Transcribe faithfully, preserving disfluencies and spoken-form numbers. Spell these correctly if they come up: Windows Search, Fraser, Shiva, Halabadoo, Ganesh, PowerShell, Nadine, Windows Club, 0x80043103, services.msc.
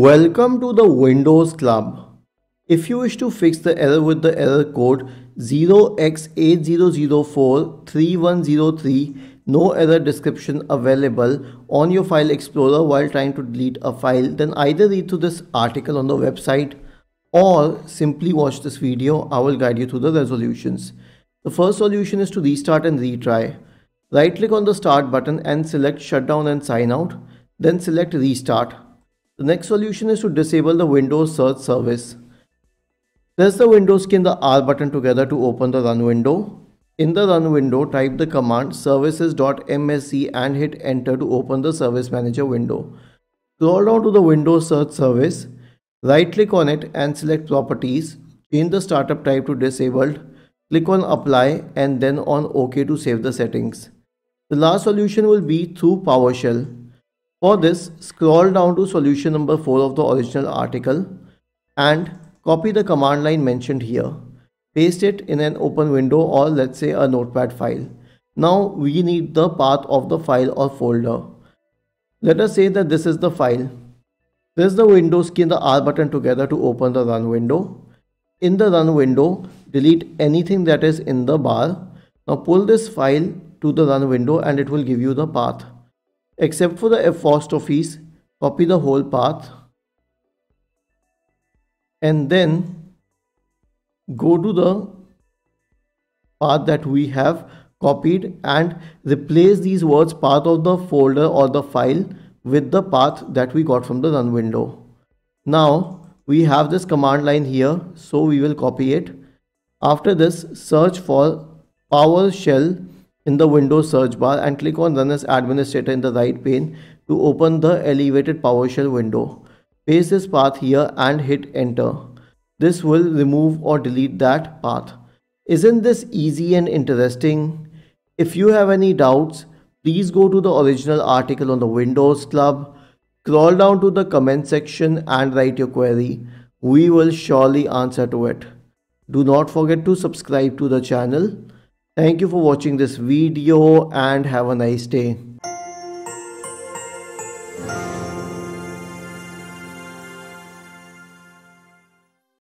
Welcome to the Windows Club. If you wish to fix the error with the error code zero x eight zero zero four three one zero three, no error description available on your file explorer while trying to delete a file, then either read through this article on the website or simply watch this video. I will guide you through the resolutions. The first solution is to restart and retry. Right click on the start button and select shutdown and sign out, then select restart. The next solution is to disable the Windows Search service. Press the Windows key and the R button together to open the run window. In the run window, type the command services dot M S C and hit enter to open the service manager window. Scroll down to the Windows Search service, right click on it and select properties, change the startup type to disabled, click on apply and then on OK to save the settings. The last solution will be through PowerShell. For this, scroll down to solution number four of the original article and copy the command line mentioned here. Paste it in an open window or let's say a notepad file. Now we need the path of the file or folder. Let us say that this is the file. Press the Windows key and the R button together to open the run window. In the run window, delete anything that is in the bar. Now pull this file to the run window and it will give you the path. Except for the apostrophes, copy the whole path and then go to the path that we have copied and replace these words path of the folder or the file with the path that we got from the run window. Now we have this command line here, so we will copy it. After this, search for PowerShell in the Windows search bar and click on Run as Administrator in the right pane to open the elevated PowerShell window. Paste this path here and hit enter. This will remove or delete that path. Isn't this easy and interesting? If you have any doubts, please go to the original article on the Windows Club, scroll down to the comment section and write your query. We will surely answer to it. Do not forget to subscribe to the channel. Thank you for watching this video and have a nice day.